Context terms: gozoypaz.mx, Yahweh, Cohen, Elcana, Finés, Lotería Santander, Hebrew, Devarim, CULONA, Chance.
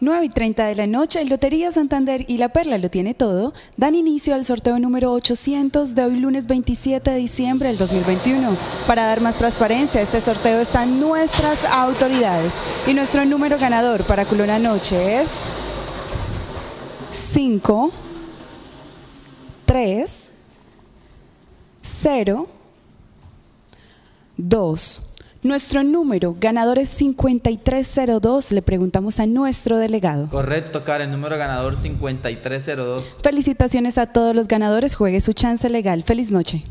9:30 de la noche, Lotería Santander y La Perla lo tiene todo, dan inicio al sorteo número 800 de hoy lunes 27 de diciembre del 2021. Para dar más transparencia a este sorteo están nuestras autoridades. Y nuestro número ganador para Culona Noche es 5-3-0-2. Nuestro número ganador es 5302, le preguntamos a nuestro delegado. Correcto, Karen, número ganador 5302. Felicitaciones a todos los ganadores, juegue su chance legal. Feliz noche.